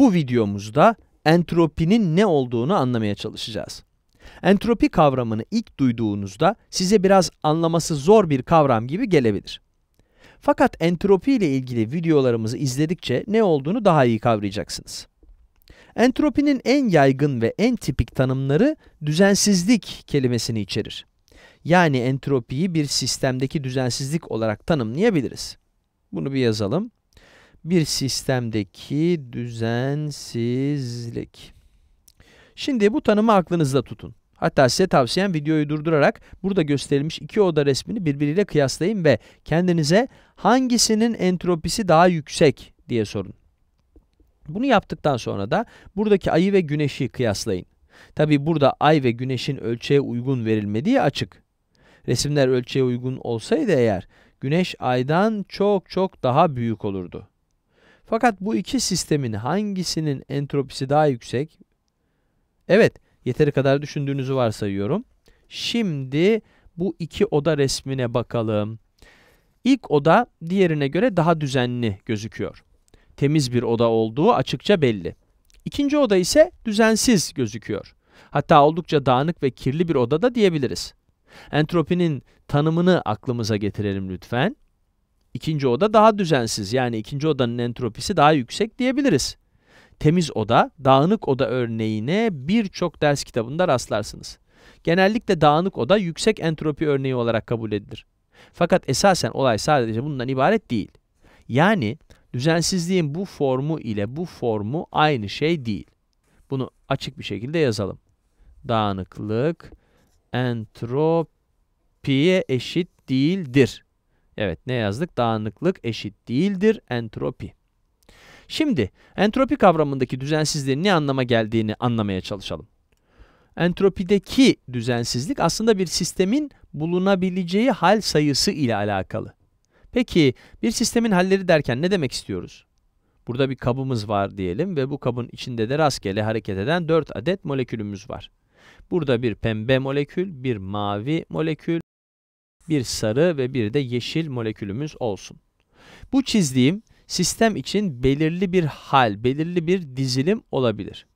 Bu videomuzda entropinin ne olduğunu anlamaya çalışacağız. Entropi kavramını ilk duyduğunuzda size biraz anlaması zor bir kavram gibi gelebilir. Fakat entropi ile ilgili videolarımızı izledikçe ne olduğunu daha iyi kavrayacaksınız. Entropinin en yaygın ve en tipik tanımları düzensizlik kelimesini içerir. Yani entropiyi bir sistemdeki düzensizlik olarak tanımlayabiliriz. Bunu bir yazalım. Bir sistemdeki düzensizlik. Şimdi bu tanımı aklınızda tutun. Hatta size tavsiyem videoyu durdurarak burada gösterilmiş iki oda resmini birbiriyle kıyaslayın ve kendinize hangisinin entropisi daha yüksek diye sorun. Bunu yaptıktan sonra da buradaki ayı ve güneşi kıyaslayın. Tabii burada ay ve güneşin ölçüye uygun verilmediği açık. Resimler ölçüye uygun olsaydı eğer güneş aydan çok daha büyük olurdu. Fakat bu iki sistemin hangisinin entropisi daha yüksek? Evet, yeteri kadar düşündüğünüzü varsayıyorum. Şimdi bu iki oda resmine bakalım. İlk oda diğerine göre daha düzenli gözüküyor. Temiz bir oda olduğu açıkça belli. İkinci oda ise düzensiz gözüküyor. Hatta oldukça dağınık ve kirli bir oda da diyebiliriz. Entropinin tanımını aklımıza getirelim lütfen. İkinci oda daha düzensiz, yani ikinci odanın entropisi daha yüksek diyebiliriz. Temiz oda, dağınık oda örneğine birçok ders kitabında rastlarsınız. Genellikle dağınık oda yüksek entropi örneği olarak kabul edilir. Fakat esasen olay sadece bundan ibaret değil. Yani düzensizliğin bu formu ile bu formu aynı şey değil. Bunu açık bir şekilde yazalım. Dağınıklık entropiye eşit değildir. Evet, ne yazdık? Dağınıklık eşit değildir entropi. Şimdi entropi kavramındaki düzensizliğin ne anlama geldiğini anlamaya çalışalım. Entropideki düzensizlik aslında bir sistemin bulunabileceği hal sayısı ile alakalı. Peki bir sistemin halleri derken ne demek istiyoruz? Burada bir kabımız var diyelim ve bu kabın içinde de rastgele hareket eden 4 adet molekülümüz var. Burada bir pembe molekül, bir mavi molekül, bir sarı ve bir de yeşil molekülümüz olsun. Bu çizdiğim sistem için belirli bir hal, belirli bir dizilim olabilir.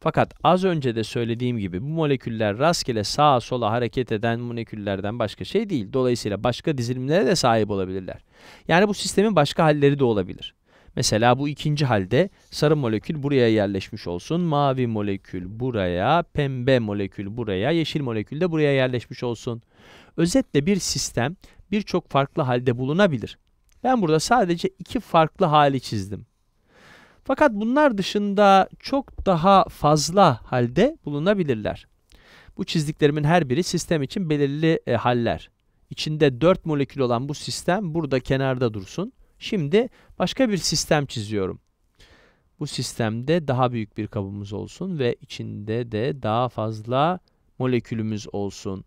Fakat az önce de söylediğim gibi bu moleküller rastgele sağa sola hareket eden moleküllerden başka şey değil. Dolayısıyla başka dizilimlere de sahip olabilirler. Yani bu sistemin başka halleri de olabilir. Mesela bu ikinci halde sarı molekül buraya yerleşmiş olsun, mavi molekül buraya, pembe molekül buraya, yeşil molekül de buraya yerleşmiş olsun. Özetle bir sistem birçok farklı halde bulunabilir. Ben burada sadece iki farklı hali çizdim. Fakat bunlar dışında çok daha fazla halde bulunabilirler. Bu çizdiklerimin her biri sistem için belirli haller. İçinde 4 molekül olan bu sistem burada kenarda dursun. Şimdi başka bir sistem çiziyorum. Bu sistemde daha büyük bir kabımız olsun ve içinde de daha fazla molekülümüz olsun.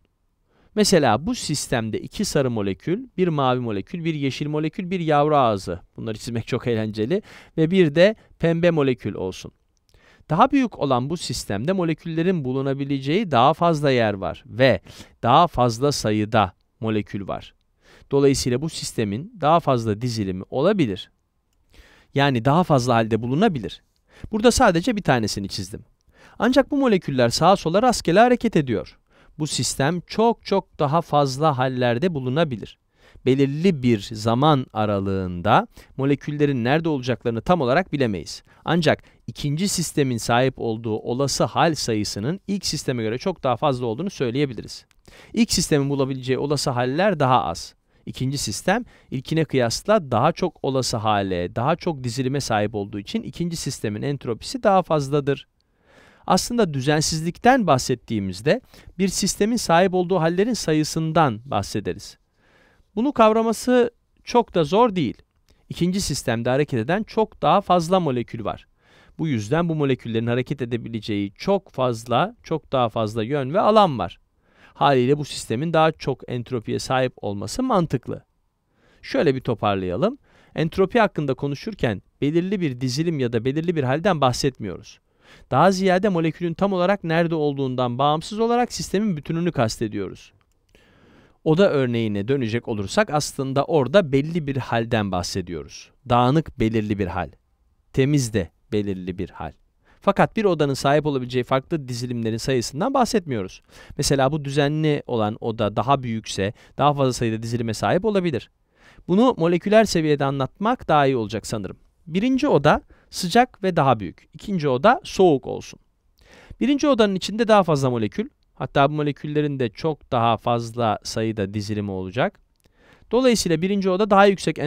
Mesela bu sistemde 2 sarı molekül, bir mavi molekül, bir yeşil molekül, bir yavru ağzı. Bunları çizmek çok eğlenceli. Ve bir de pembe molekül olsun. Daha büyük olan bu sistemde moleküllerin bulunabileceği daha fazla yer var ve daha fazla sayıda molekül var. Dolayısıyla bu sistemin daha fazla dizilimi olabilir. Yani daha fazla halde bulunabilir. Burada sadece bir tanesini çizdim. Ancak bu moleküller sağa sola rastgele hareket ediyor. Bu sistem çok daha fazla hallerde bulunabilir. Belirli bir zaman aralığında moleküllerin nerede olacaklarını tam olarak bilemeyiz. Ancak ikinci sistemin sahip olduğu olası hal sayısının ilk sisteme göre çok daha fazla olduğunu söyleyebiliriz. İlk sistemin bulabileceği olası haller daha az. İkinci sistem ilkine kıyasla daha çok olası hale, daha çok dizilime sahip olduğu için ikinci sistemin entropisi daha fazladır. Aslında düzensizlikten bahsettiğimizde bir sistemin sahip olduğu hallerin sayısından bahsederiz. Bunu kavraması çok da zor değil. İkinci sistemde hareket eden çok daha fazla molekül var. Bu yüzden bu moleküllerin hareket edebileceği çok daha fazla yön ve alan var. Haliyle bu sistemin daha çok entropiye sahip olması mantıklı. Şöyle bir toparlayalım. Entropi hakkında konuşurken belirli bir dizilim ya da belirli bir halden bahsetmiyoruz. Daha ziyade molekülün tam olarak nerede olduğundan bağımsız olarak sistemin bütününü kastediyoruz. Oda örneğine dönecek olursak aslında orada belli bir halden bahsediyoruz. Dağınık belirli bir hal. Temiz de belirli bir hal. Fakat bir odanın sahip olabileceği farklı dizilimlerin sayısından bahsetmiyoruz. Mesela bu düzenli olan oda daha büyükse daha fazla sayıda dizilime sahip olabilir. Bunu moleküler seviyede anlatmak daha iyi olacak sanırım. Birinci oda sıcak ve daha büyük. İkinci oda soğuk olsun. Birinci odanın içinde daha fazla molekül, hatta bu moleküllerin de çok daha fazla sayıda dizilimi olacak. Dolayısıyla birinci oda daha yüksek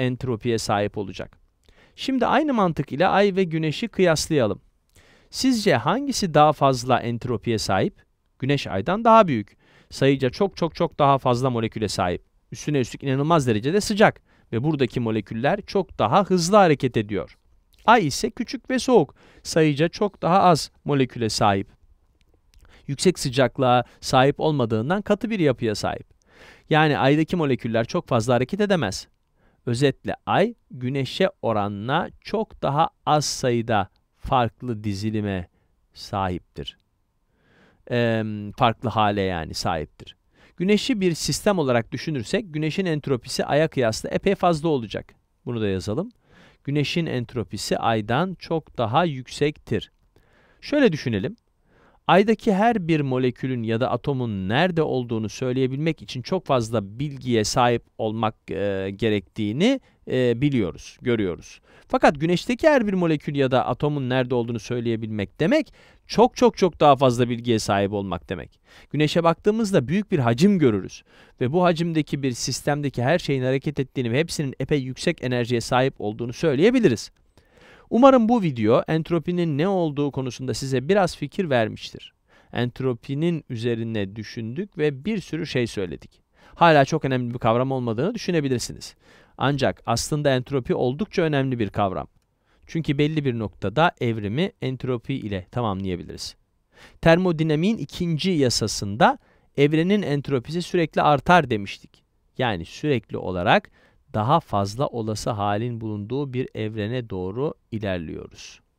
entropiye sahip olacak. Şimdi aynı mantık ile ay ve güneşi kıyaslayalım. Sizce hangisi daha fazla entropiye sahip? Güneş aydan daha büyük. Sayıca çok daha fazla moleküle sahip. Üstüne üstlük inanılmaz derecede sıcak ve buradaki moleküller çok daha hızlı hareket ediyor. Ay ise küçük ve soğuk. Sayıca çok daha az moleküle sahip. Yüksek sıcaklığa sahip olmadığından katı bir yapıya sahip. Yani aydaki moleküller çok fazla hareket edemez. Özetle ay güneşe oranla çok daha az sayıda farklı dizilime sahiptir. Farklı hale yani sahiptir. Güneşi bir sistem olarak düşünürsek güneşin entropisi aya kıyasla epey fazla olacak. Bunu da yazalım. Güneşin entropisi aydan çok daha yüksektir. Şöyle düşünelim. Aydaki her bir molekülün ya da atomun nerede olduğunu söyleyebilmek için çok fazla bilgiye sahip olmak gerektiğini biliyoruz, görüyoruz. Fakat güneşteki her bir molekül ya da atomun nerede olduğunu söyleyebilmek demek çok daha fazla bilgiye sahip olmak demek. Güneşe baktığımızda büyük bir hacim görürüz ve bu hacimdeki bir sistemdeki her şeyin hareket ettiğini ve hepsinin epey yüksek enerjiye sahip olduğunu söyleyebiliriz. Umarım bu video entropinin ne olduğu konusunda size biraz fikir vermiştir. Entropinin üzerine düşündük ve bir sürü şey söyledik. Hala çok önemli bir kavram olmadığını düşünebilirsiniz. Ancak aslında entropi oldukça önemli bir kavram. Çünkü belli bir noktada evrimi entropi ile tamamlayabiliriz. Termodinamiğin 2. yasasında evrenin entropisi sürekli artar demiştik. Yani sürekli olarak daha fazla olası halin bulunduğu bir evrene doğru ilerliyoruz.